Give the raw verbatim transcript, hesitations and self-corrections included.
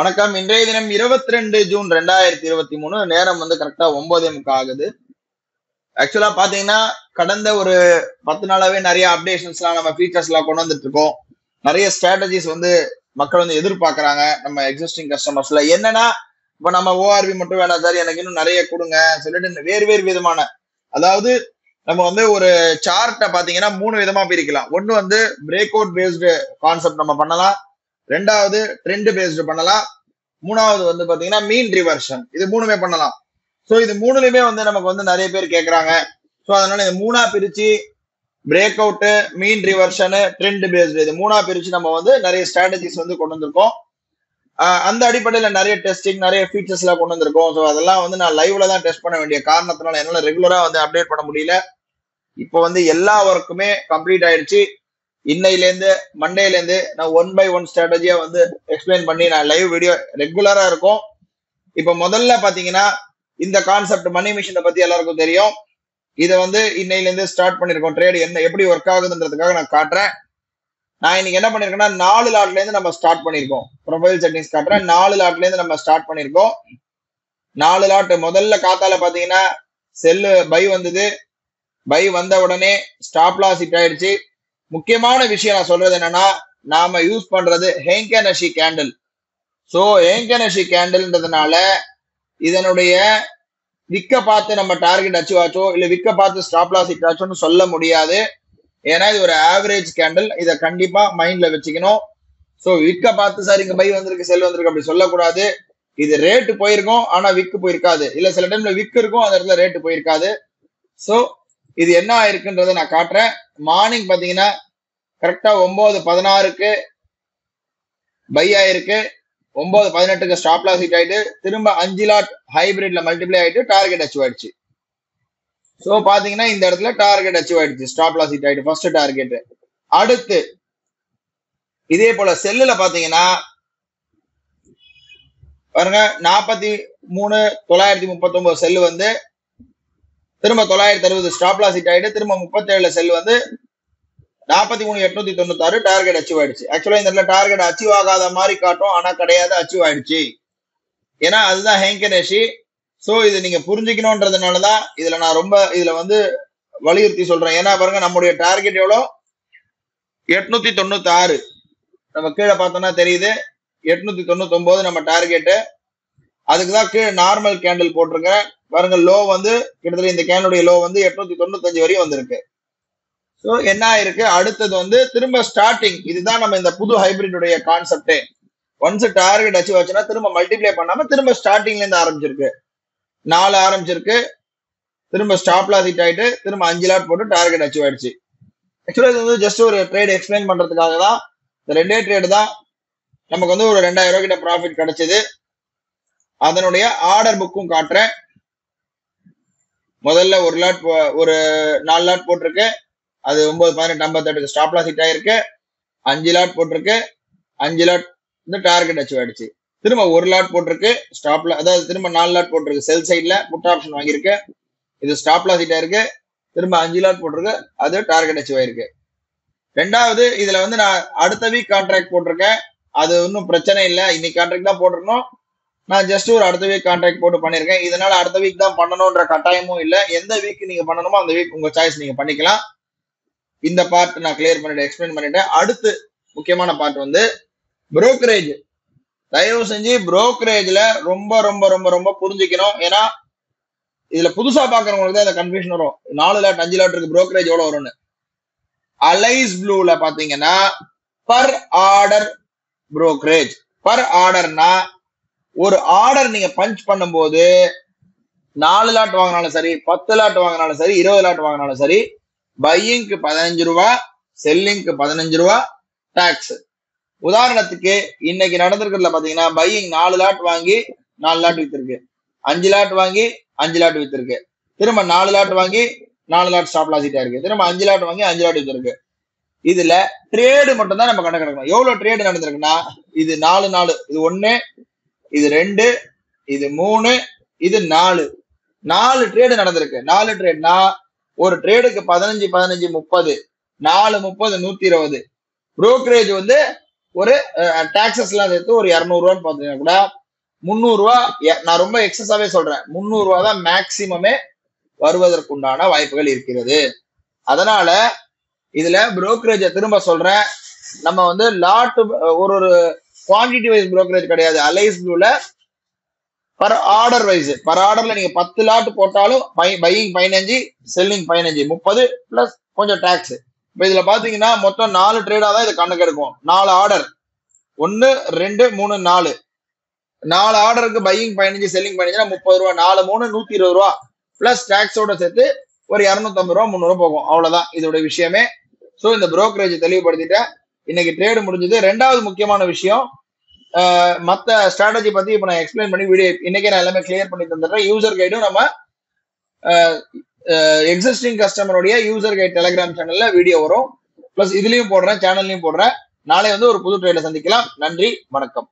வணக்கம். இன்றைய தினம் இருபத்தி ரெண்டு ஜூன் ரெண்டாயிரத்தி இருபத்தி மூணு நேரம் வந்து கரெக்டா ஒன்பதே முக்கா ஆகுது. ஆக்சுவலா பாத்தீங்கன்னா கடந்த ஒரு பத்து நாளாவே நிறைய அப்டேஷன்ஸ் எல்லாம் நம்ம ஃபீச்சர்ஸ் எல்லாம் கொண்டு வந்துட்டு இருக்கோம். நிறைய ஸ்ட்ராட்டஜிஸ் வந்து மக்கள் வந்து எதிர்பார்க்கறாங்க நம்ம எக்ஸிஸ்டிங் கஸ்டமர்ஸ்ல. என்னன்னா இப்ப நம்ம ஓஆர்பி மட்டும் வேணாம் சார், எனக்கு இன்னும் நிறைய கொடுங்க சொல்லிட்டு வேறு வேறு விதமான, அதாவது நம்ம வந்து ஒரு சார்ட்டை பாத்தீங்கன்னா மூணு விதமா பிரிக்கலாம். ஒன்னு வந்து பிரேக் அவுட் பேஸ்டு கான்செப்ட் நம்ம பண்ணலாம், ரெண்டாவது ட்ரெண்ட் பேஸ்டு பண்ணலாம், மூணாவது வந்து பாத்தீங்கன்னா மீன் ரிவர்ஷன். இது மூணுமே பண்ணலாம். ஸோ இது மூணுலையுமே வந்து நமக்கு வந்து நிறைய பேர் கேட்கறாங்க. ஸோ அதனால இது மூணா பிரிச்சு break out, mean reversion, trend based, இது மூணா பிரிச்சு நம்ம வந்து நிறைய ஸ்ட்ராட்டஜிஸ் வந்து கொண்டு வந்திருக்கோம். அந்த அடிப்படையில் நிறைய டெஸ்டிங், நிறைய ஃபீச்சர்ஸ் எல்லாம் கொண்டு வந்திருக்கோம். ஸோ அதெல்லாம் வந்து நான் லைவ்ல தான் டெஸ்ட் பண்ண வேண்டிய காரணத்தினால என்னால ரெகுலரா வந்து அப்டேட் பண்ண முடியல. இப்போ வந்து எல்லா ஒர்க்குமே கம்ப்ளீட் ஆயிடுச்சு. இன்னையிலேருந்து மண்டேலேருந்து நான் ஒன் பை ஒன் ஸ்ட்ராட்டஜியா வந்து எக்ஸ்பிளைன் பண்ணி நான் லைவ் வீடியோ ரெகுலரா இருக்கும். இப்போ முதல்ல பாத்தீங்கன்னா இந்த கான்செப்ட் மணி மிஷினை பத்தி எல்லாருக்கும் தெரியும். இதை வந்து இன்னையிலேருந்து ஸ்டார்ட் பண்ணிருக்கோம். ட்ரேடு என்ன எப்படி ஒர்க் ஆகுதுன்றதுக்காக நான் காட்டுறேன். நான் இன்னைக்கு என்ன பண்ணிருக்கேன்னா நாலு லாட்லேருந்து நம்ம ஸ்டார்ட் பண்ணிருக்கோம். ப்ரொஃபைல் செட்டிங்ஸ் காட்டுறேன். நாலு லாட்லேருந்து நம்ம ஸ்டார்ட் பண்ணிருக்கோம். நாலு லாட் முதல்ல காத்தால பாத்தீங்கன்னா செல்லு பை வந்தது. பை வந்த உடனே ஸ்டாப் லாஸ் ஹிட் ஆயிடுச்சு. முக்கியமான விஷயம் நான் சொல்றது என்னன்னா நாம யூஸ் பண்றது ஹேங்கனஷி கேண்டில். ஸோ ஹேங்கனஷி கேண்டில்ன்றதுனால இதனுடைய விக்க பார்த்து நம்ம டார்கெட் அச்சுவாச்சோ இல்லை விக்க பார்த்து ஸ்டாப் லாஸ் இட்டாச்சோன்னு சொல்ல முடியாது. ஏன்னா இது ஒரு ஆவரேஜ் கேண்டில், இதை கண்டிப்பா மைண்ட்ல வச்சுக்கணும். ஸோ விக்க பார்த்து சார் இங்க பை வந்திருக்கு செல் வந்திருக்கு அப்படி சொல்லக்கூடாது. இது ரேட்டு போயிருக்கும் ஆனா விக்கு போயிருக்காது, இல்ல சில டைம்ல விக்கு இருக்கும் அந்த இடத்துல ரேட்டு போயிருக்காது. ஸோ இது என்ன ஆயிருக்குன்றத நான் காட்டுறேன். மார்னிங் பாத்தீங்கன்னா கரெக்டா ஒன்பது பதினாறுக்கு பை ஆயிருக்கு, ஒன்பது பதினெட்டுக்கு ஸ்டாப் லாஸ் ஹிட் ஆயிட்டு திரும்ப அஞ்சு லாட் ஹைபிரிட்ல மல்டிப்ளை ஆயிட்டு டார்கெட் அச்சீவ் ஆயிடுச்சு. ஸோ பாத்தீங்கன்னா இந்த இடத்துல டார்கெட் அச்சீவ் ஆயிடுச்சு, ஸ்டாப் லாஸ் ஹிட் ஆயிட்டு ஃபர்ஸ்ட் டார்கெட். அடுத்து இதே போல செல்லுல பாத்தீங்கன்னா பாருங்க நாற்பத்தி மூணு தொள்ளாயிரத்தி முப்பத்தி ஒன்பது செல்லு வந்து திரும்ப தொள்ளாயிரத்தி அறுபது ஸ்டாப் லாஸ் ஹிட் ஆயிட்டு திரும்ப முப்பத்தி ஏழுல செல் வந்து நாற்பத்தி மூணு எட்நூத்தி தொண்ணூத்தி ஆறு டார்கெட் அச்சீவ் ஆயிடுச்சு. ஆக்சுவலா இந்த இடத்துல டார்கெட் அச்சீவ் ஆகாத மாதிரி காட்டும், ஆனா கிடையாது, அச்சீவ் ஆயிடுச்சு. ஏன்னா அதுதான் ஹேங்கனஷி. ஸோ இது நீங்க புரிஞ்சுக்கணும்ன்றதுனாலதான் இதுல நான் ரொம்ப இதுல வந்து வலியுறுத்தி சொல்றேன். ஏன்னா பாருங்க நம்மளுடைய டார்கெட் எவ்வளோ, எட்நூத்தி தொண்ணூத்தி ஆறு. நம்ம கீழே பார்த்தோம்னா தெரியுது எட்நூத்தி தொண்ணூத்தி ஒன்பது நம்ம டார்கெட்டு. அதுக்குதான் கீழே நார்மல் கேண்டில் போட்டிருக்கேன் பாருங்க. லோ வந்து கிட்டத்தட்ட இந்த கேண்டிலுடைய லோ வந்து எட்நூத்தி தொண்ணூத்தஞ்சு வரையும் வந்திருக்கு. ஸோ என்ன ஆயிருக்கு, அடுத்தது வந்து திரும்ப ஸ்டார்டிங். இதுதான் நம்ம இந்த புது ஹைபிரிடுடைய கான்செப்டே. ஒன்ஸ் டார்கெட் அச்சீவ் ஆச்சுன்னா திரும்ப மல்டிப்ளை பண்ணாம திரும்ப ஸ்டார்டிங்ல இருந்து ஆரம்பிச்சிருக்கு. நாலு ஆரம்பிச்சிருக்கு, திரும்ப ஸ்டாப் லாஸ் ஹிட் ஆயிட்டு திரும்ப அஞ்சு லாட் போட்டு டார்கெட் அச்சீவ் ஆயிடுச்சு. ஆக்சுவலா இது வந்து ஜஸ்ட் ஒரு ட்ரேட் எக்ஸ்பிளைன் பண்றதுக்காக தான். இந்த ரெண்டே ட்ரேடு தான் நமக்கு வந்து ஒரு ரெண்டாயிரம் ரூபாய் கிட்ட ப்ராஃபிட் கிடைச்சது. அதனுடைய ஆர்டர் புக்கும் காட்டுறேன். முதல்ல ஒரு லாட் ஒரு நாலு லாட் போட்டிருக்கு, அது ஒன்பது பதினெட்டு ஐம்பத்தி எட்டுக்கு ஸ்டாப் லாஸ் ஹிட் ஆயிருக்கு. அஞ்சு லாட் போட்டிருக்கு, அஞ்சு லாட் வந்து டார்கெட் அச்சீவ் ஆயிடுச்சு. திரும்ப ஒரு லாட் போட்டிருக்கு ஸ்டாப்ல, அதாவது திரும்ப நாலு லாட் போட்டிருக்கு செல் சைட்ல, புட் ஆப்ஷன் வாங்கியிருக்கு, இது ஸ்டாப் லாஸ் ஹிட் ஆயிருக்கு. திரும்ப அஞ்சு லாட் போட்டிருக்கு, அது டார்கெட் அச்சீவ் ஆயிருக்கு. ரெண்டாவது இதுல வந்து நான் அடுத்த வீக் கான்ட்ராக்ட் போட்டிருக்கேன். அது ஒன்றும் பிரச்சனை இல்லை, இன்னைக்கு கான்ட்ராக்ட் தான் போட்டிருக்கணும். நான் ஜஸ்ட் ஒரு அடுத்த வீக் கான்ட்ராக்ட் போட்டு பண்ணியிருக்கேன். இதனால அடுத்த வீக் தான் பண்ணணும்ன்ற கட்டாயமும் இல்லை. எந்த வீக் நீங்க பண்ணணுமோ அந்த வீக் உங்க சாய்ஸ், நீங்க பண்ணிக்கலாம். இந்த பார்ட் நான் கிளியர் பண்ணிட்டேன், எக்ஸ்பிளைன் பண்ணிட்டேன். அடுத்து முக்கியமான பார்ட் வந்து புரோக்கரேஜ். தயவு செஞ்சு புரோக்கரேஜ்ல ரொம்ப ரொம்ப ரொம்ப ரொம்ப புரிஞ்சுக்கணும். ஏன்னா இதுல புதுசா பாக்குறவங்களுக்கு தான் இந்த கன்ஃபியூஷன் வரும். நாலு லாட் அஞ்சு லாட்டுக்கு புரோக்கரேஜ் எவ்வளவு வரும்னு. அலைஸ் ப்ளூல பாத்தீங்கன்னா பர் ஆர்டர் புரோக்கரேஜ். பர் ஆர்டர்னா ஒரு ஆர்டர் நீங்க பஞ்ச் பண்ணும்போது நாலு லாட் வாங்கினாலும் சரி, பத்து லாட் வாங்கினாலும் சரி, இருபது லாட் வாங்கினாலும் சரி, பையிங்க்கு பதினஞ்சு ரூபா, செல்லிங்க்கு பதினஞ்சு ரூபா டாக்ஸ். உதாரணத்துக்கு இன்னைக்கு நடந்திருக்கிறதுல பாத்தீங்கன்னா பையிங் நாலு லாட் வாங்கி நாலு லாட் வித்திருக்கு, அஞ்சு லாட் வாங்கி அஞ்சு லாட் வித்திருக்கு, திரும்ப நாலு லாட் வாங்கி நாலு லாட் ஸ்டாப் லாஸ் ஹிட் இருக்கு, திரும்ப அஞ்சு லாட் வாங்கி அஞ்சு லாட் வித்திருக்கு. இதுல ட்ரேடு மட்டும் தான் நம்ம கணக்கு எடுக்கணும். எவ்வளவு ட்ரேடு நடந்திருக்குன்னா இது நாலு நாலு, இது ஒன்னு, இது ரெண்டு, இது மூணு, இது நாலு. நாலு ட்ரேடு நடந்திருக்கு. நாலு ட்ரேட்னா ஒரு ட்ரேடுக்கு பதினஞ்சு பதினஞ்சு முப்பது, நாலு முப்பது நூத்தி இருபது. புரோக்கரேஜ் வந்து ஒரு டாக்ஸஸ்லாம் சேர்த்து ஒரு two hundred ரூபாய் பாத்தீங்கன்னா கூட three hundred ரூபாய் நான் ரொம்ப எக்ஸஸாவே சொல்றேன் three hundred ரூபாய் தான் மேக்ஸिमமே வருவதற்கு உண்டான வாய்ப்புகள் இருக்கிறது. அதனால இதுல brokerage திரும்ப சொல்றேன் நம்ம வந்து lot ஒரு ஒரு quantity wise brokerage கிடையாது. Alliance Blueல per order wise per orderல நீங்க ten lot போட்டாலும் buying fifteen selling fifteen thirty plus கொஞ்சம் tax. இப்ப இதல பாத்தீங்கன்னா மொத்தம் four ட்ரேடா தான் இது கணக்கு எடுக்கும். four order one two three four four ஆர்டருக்கு buying fifteen selling fifteen னா thirty ரூபாய் four three one twenty ரூபாய் plus tax ஓட சேர்த்து ஒரு two fifty ரூபாய் three hundred ரூபாய் போகும். அவ்வளவுதான் இதோட விஷயமே. சோ இந்த brokerage தெளிவுபடுத்திட்டேன். இன்னைக்கு ட்ரேட் முடிஞ்சது. இரண்டாவது முக்கியமான விஷயம் மத்த strategy பத்தி இப்ப நான் எக்ஸ்பிளைன் பண்ணி வீடியோ இன்னைக்கு நான் எல்லாமே கிளியர் பண்ணி தந்துறேன். யூசர் கைடும் நம்ம existing customer உடைய user guide telegram channel video வரும். பிளஸ் இதுலயும் போடுறேன், சேனல்லையும் போடுறேன். நாளை வந்து ஒரு புது ட்ரேட சந்திக்கலாம். நன்றி, வணக்கம்.